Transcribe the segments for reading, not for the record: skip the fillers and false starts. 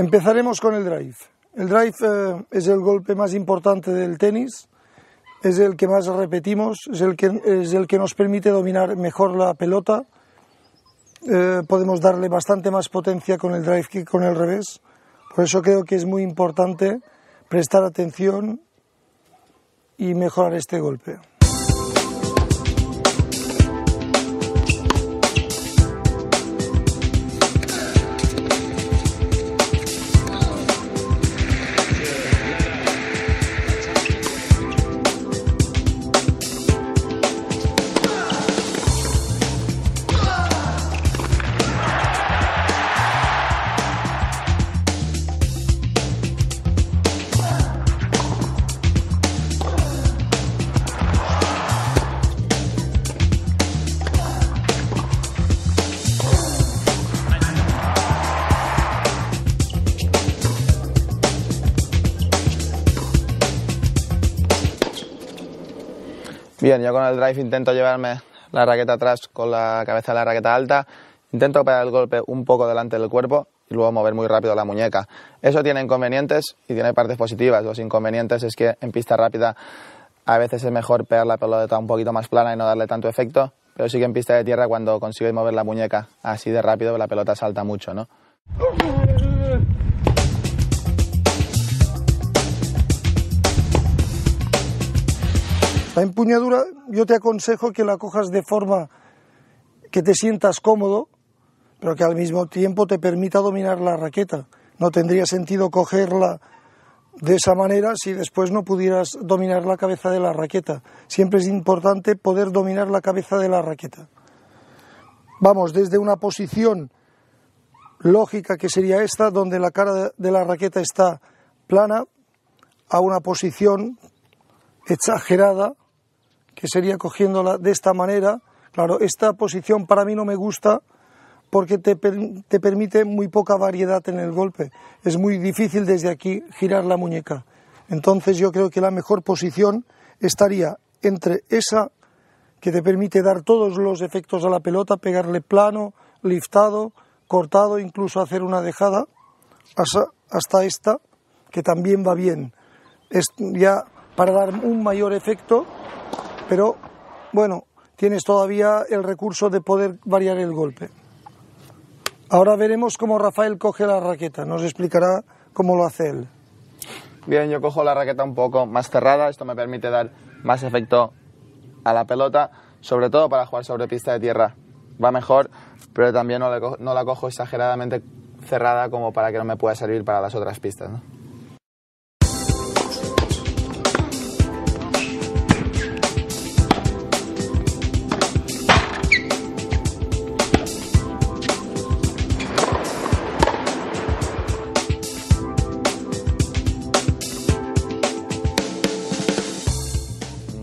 Empezaremos con el drive. El drive es el golpe más importante del tenis, es el que más repetimos, es el que nos permite dominar mejor la pelota. Podemos darle bastante más potencia con el drive que con el revés. Por eso creo que es muy importante prestar atención y mejorar este golpe. Bien, yo con el drive intento llevarme la raqueta atrás con la cabeza de la raqueta alta, intento pegar el golpe un poco delante del cuerpo y luego mover muy rápido la muñeca. Eso tiene inconvenientes y tiene partes positivas. Los inconvenientes es que en pista rápida a veces es mejor pegar la pelota un poquito más plana y no darle tanto efecto, pero sí que en pista de tierra cuando consigues mover la muñeca así de rápido la pelota salta mucho, ¿no? La empuñadura yo te aconsejo que la cojas de forma que te sientas cómodo, pero que al mismo tiempo te permita dominar la raqueta. No tendría sentido cogerla de esa manera si después no pudieras dominar la cabeza de la raqueta. Siempre es importante poder dominar la cabeza de la raqueta. Vamos, desde una posición lógica que sería esta, donde la cara de la raqueta está plana, a una posición exagerada, que sería cogiéndola de esta manera. Claro, esta posición para mí no me gusta porque te permite muy poca variedad en el golpe. Es muy difícil desde aquí girar la muñeca. Entonces yo creo que la mejor posición estaría entre esa que te permite dar todos los efectos a la pelota, pegarle plano, liftado, cortado, incluso hacer una dejada, hasta esta que también va bien. Es ya para dar un mayor efecto, pero bueno, tienes todavía el recurso de poder variar el golpe. Ahora veremos cómo Rafael coge la raqueta, nos explicará cómo lo hace él. Bien, yo cojo la raqueta un poco más cerrada, esto me permite dar más efecto a la pelota, sobre todo para jugar sobre pista de tierra. Va mejor, pero también no la cojo exageradamente cerrada como para que no me pueda servir para las otras pistas, ¿no?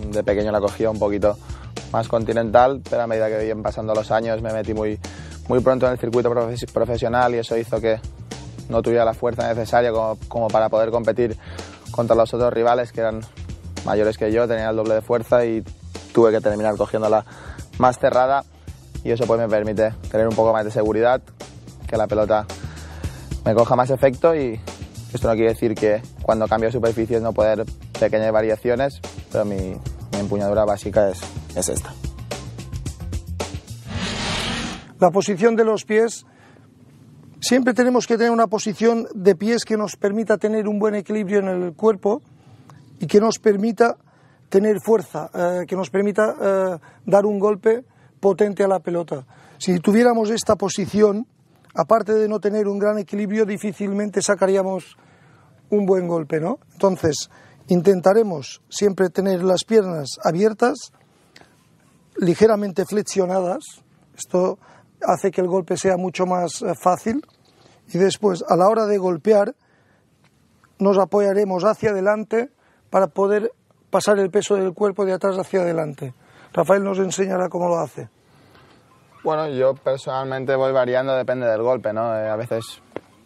De pequeño la cogía un poquito más continental, pero a medida que iban pasando los años me metí muy pronto en el circuito profesional y eso hizo que no tuviera la fuerza necesaria como para poder competir contra los otros rivales que eran mayores que yo, tenían el doble de fuerza y tuve que terminar cogiéndola más cerrada y eso pues me permite tener un poco más de seguridad, que la pelota me coja más efecto y esto no quiere decir que cuando cambio superficies no pueda haber pequeñas variaciones, pero mi empuñadura básica es esta. La posición de los pies. Siempre tenemos que tener una posición de pies que nos permita tener un buen equilibrio en el cuerpo y que nos permita tener fuerza, que nos permita dar un golpe potente a la pelota. Si tuviéramos esta posición, aparte de no tener un gran equilibrio, difícilmente sacaríamos un buen golpe, ¿no? Entonces, intentaremos siempre tener las piernas abiertas, ligeramente flexionadas. Esto hace que el golpe sea mucho más fácil. Y después, a la hora de golpear, nos apoyaremos hacia adelante para poder pasar el peso del cuerpo de atrás hacia adelante. Rafael nos enseñará cómo lo hace. Bueno, yo personalmente voy variando, depende del golpe, ¿no? A veces,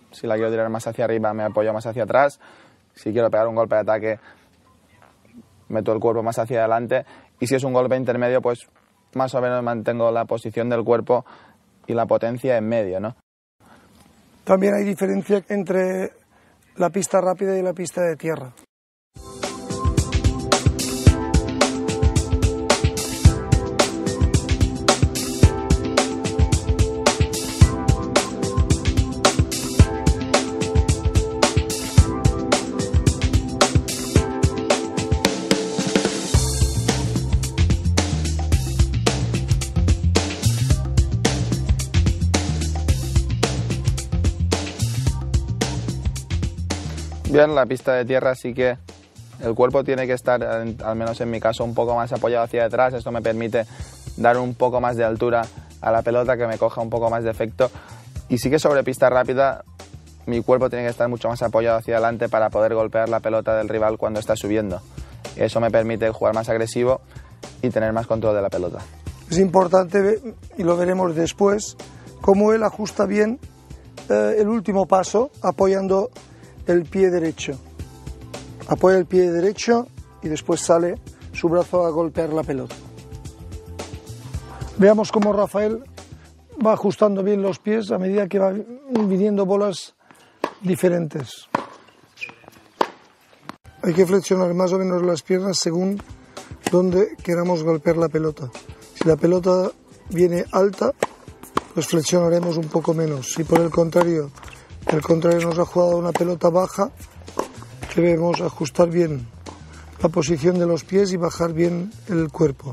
si la quiero tirar más hacia arriba, me apoyo más hacia atrás. Si quiero pegar un golpe de ataque, meto el cuerpo más hacia adelante. Y si es un golpe intermedio, pues más o menos mantengo la posición del cuerpo y la potencia en medio, ¿no? También hay diferencia entre la pista rápida y la pista de tierra. Bien, la pista de tierra sí que el cuerpo tiene que estar, al menos en mi caso, un poco más apoyado hacia atrás. Esto me permite dar un poco más de altura a la pelota, que me coja un poco más de efecto. Y sí que sobre pista rápida mi cuerpo tiene que estar mucho más apoyado hacia adelante para poder golpear la pelota del rival cuando está subiendo. Eso me permite jugar más agresivo y tener más control de la pelota. Es importante, y lo veremos después, cómo él ajusta bien el último paso apoyando el pie derecho. Apoya el pie derecho y después sale su brazo a golpear la pelota. Veamos cómo Rafael va ajustando bien los pies a medida que van viniendo bolas diferentes. Hay que flexionar más o menos las piernas según donde queramos golpear la pelota. Si la pelota viene alta, pues flexionaremos un poco menos. Si por el contrario nos ha jugado una pelota baja, debemos ajustar bien la posición de los pies y bajar bien el cuerpo.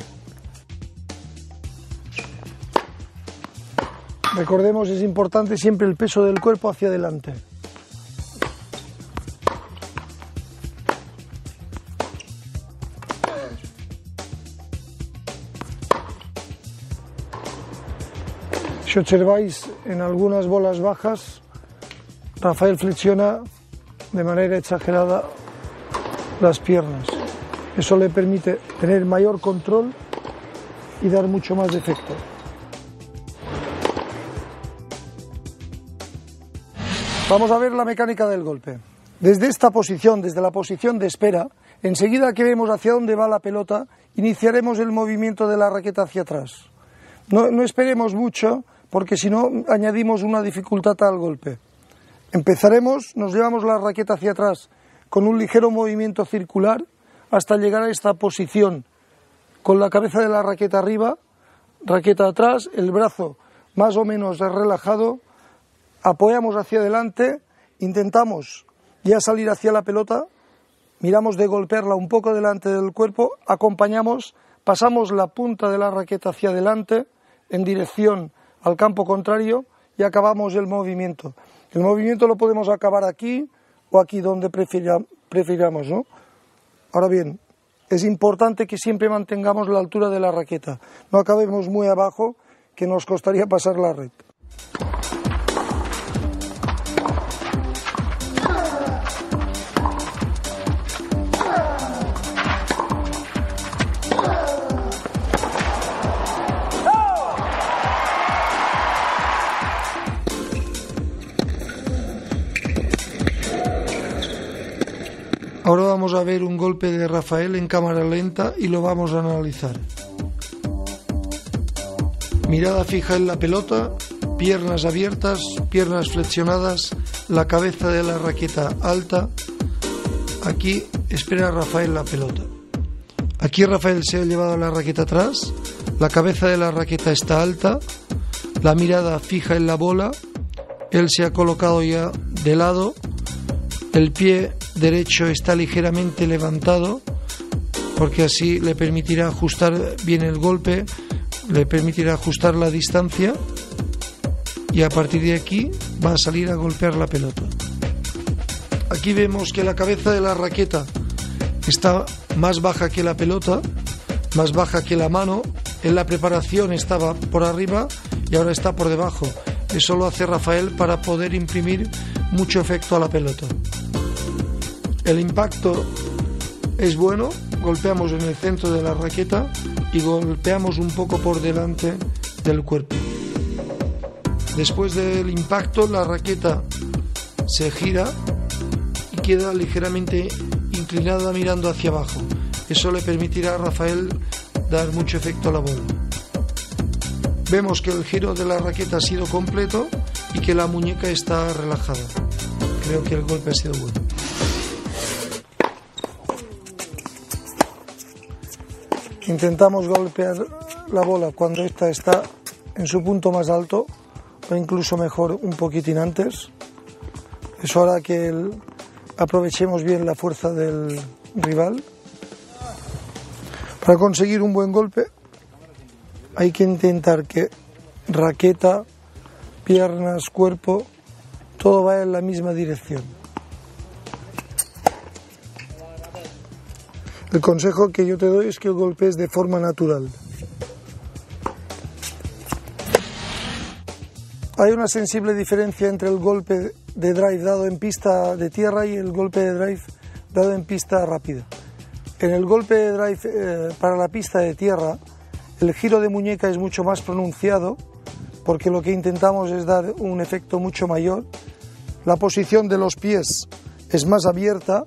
Recordemos, es importante siempre el peso del cuerpo hacia adelante. Si observáis, en algunas bolas bajas Rafael flexiona de manera exagerada las piernas. Eso le permite tener mayor control y dar mucho más efecto. Vamos a ver la mecánica del golpe. Desde esta posición, desde la posición de espera, enseguida que vemos hacia dónde va la pelota, iniciaremos el movimiento de la raqueta hacia atrás. No esperemos mucho, porque si no añadimos una dificultad al golpe. Empezaremos, nos llevamos la raqueta hacia atrás con un ligero movimiento circular hasta llegar a esta posición, con la cabeza de la raqueta arriba, raqueta atrás, el brazo más o menos relajado, apoyamos hacia adelante, intentamos ya salir hacia la pelota, miramos de golpearla un poco delante del cuerpo, acompañamos, pasamos la punta de la raqueta hacia adelante en dirección al campo contrario y acabamos el movimiento. El movimiento lo podemos acabar aquí o aquí, donde prefiramos, ¿no? Ahora bien, es importante que siempre mantengamos la altura de la raqueta. No acabemos muy abajo, que nos costaría pasar la red. Ahora vamos a ver un golpe de Rafael en cámara lenta y lo vamos a analizar. Mirada fija en la pelota, piernas abiertas, piernas flexionadas, la cabeza de la raqueta alta. Aquí espera Rafael la pelota. Aquí Rafael se ha llevado la raqueta atrás, la cabeza de la raqueta está alta, la mirada fija en la bola, él se ha colocado ya de lado, el pie derecho está ligeramente levantado porque así le permitirá ajustar bien el golpe, le permitirá ajustar la distancia y a partir de aquí va a salir a golpear la pelota. Aquí vemos que la cabeza de la raqueta está más baja que la pelota, más baja que la mano. En la preparación estaba por arriba y ahora está por debajo. Eso lo hace Rafael para poder imprimir mucho efecto a la pelota. El impacto es bueno, golpeamos en el centro de la raqueta y golpeamos un poco por delante del cuerpo. Después del impacto la raqueta se gira y queda ligeramente inclinada mirando hacia abajo. Eso le permitirá a Rafael dar mucho efecto a la bola. Vemos que el giro de la raqueta ha sido completo y que la muñeca está relajada. Creo que el golpe ha sido bueno. Intentamos golpear la bola cuando esta está en su punto más alto o incluso mejor un poquitín antes. Eso hará que aprovechemos bien la fuerza del rival. Para conseguir un buen golpe hay que intentar que raqueta, piernas, cuerpo, todo vaya en la misma dirección. El consejo que yo te doy es que golpees de forma natural. Hay una sensible diferencia entre el golpe de drive dado en pista de tierra y el golpe de drive dado en pista rápida. En el golpe de drive para la pista de tierra, el giro de muñeca es mucho más pronunciado porque lo que intentamos es dar un efecto mucho mayor. La posición de los pies es más abierta,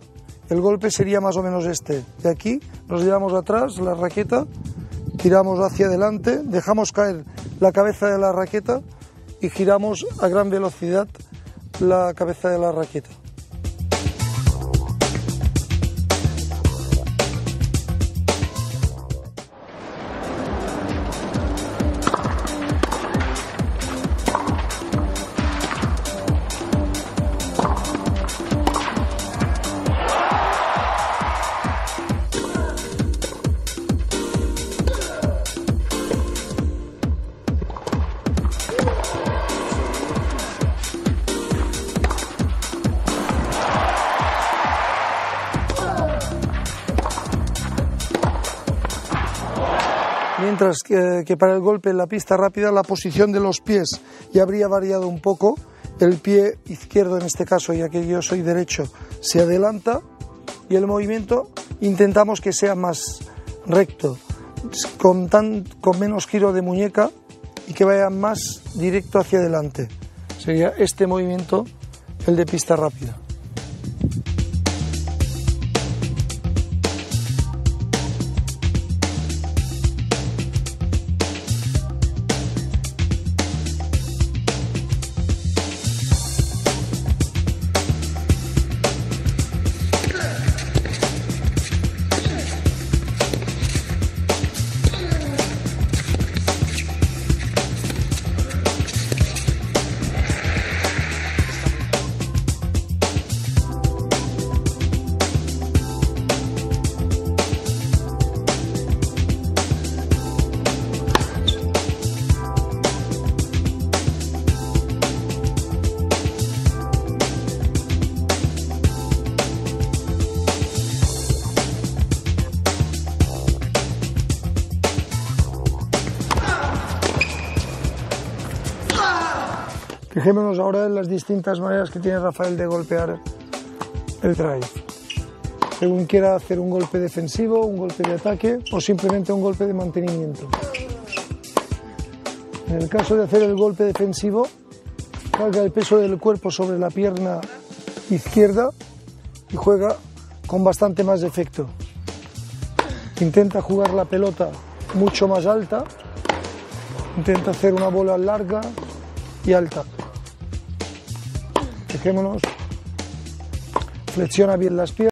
el golpe sería más o menos este. De aquí nos llevamos atrás la raqueta, tiramos hacia adelante, dejamos caer la cabeza de la raqueta y giramos a gran velocidad la cabeza de la raqueta. Mientras que para el golpe en la pista rápida la posición de los pies ya habría variado un poco. El pie izquierdo en este caso, ya que yo soy derecho, se adelanta y el movimiento intentamos que sea más recto, con menos giro de muñeca y que vaya más directo hacia adelante. Sería este movimiento, el de pista rápida. Fijémonos ahora en las distintas maneras que tiene Rafael de golpear el drive. Según quiera hacer un golpe defensivo, un golpe de ataque o simplemente un golpe de mantenimiento. En el caso de hacer el golpe defensivo, carga el peso del cuerpo sobre la pierna izquierda y juega con bastante más efecto. Intenta jugar la pelota mucho más alta, intenta hacer una bola larga y alta. Fijémonos, flexiona bien las piernas.